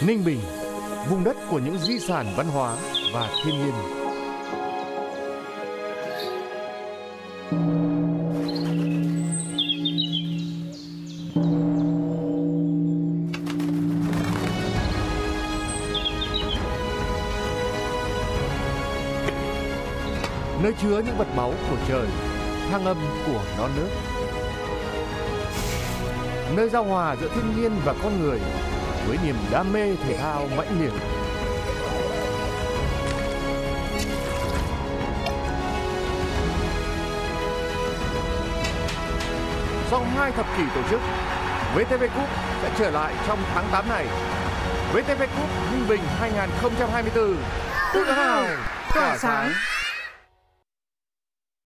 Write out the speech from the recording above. Ninh Bình, vùng đất của những di sản văn hóa và thiên nhiên. Nơi chứa những vật báu của trời, thăng âm của non nước. Nơi giao hòa giữa thiên nhiên và con người với niềm đam mê thể thao mãnh liệt. Sau 2 thập kỷ tổ chức, VTV Cup sẽ trở lại trong tháng 8 này. VTV Cup Ninh Bình 2024, tự hào cả sáng.